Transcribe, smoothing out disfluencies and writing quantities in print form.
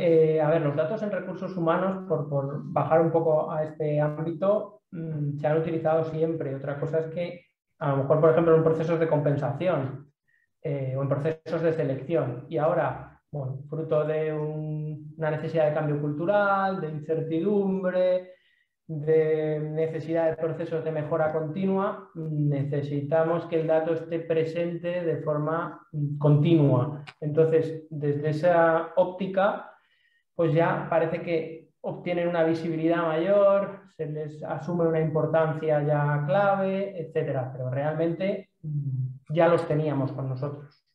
A ver, los datos en recursos humanos, por bajar un poco a este ámbito, se han utilizado siempre. Otra cosa es que, a lo mejor, por ejemplo, en procesos de compensación o en procesos de selección. Y ahora, bueno, fruto de una necesidad de cambio cultural, de incertidumbre, de necesidad de procesos de mejora continua, necesitamos que el dato esté presente de forma continua. Entonces, desde esa óptica, pues ya parece que obtienen una visibilidad mayor, se les asume una importancia ya clave, etcétera. Pero realmente ya los teníamos con nosotros.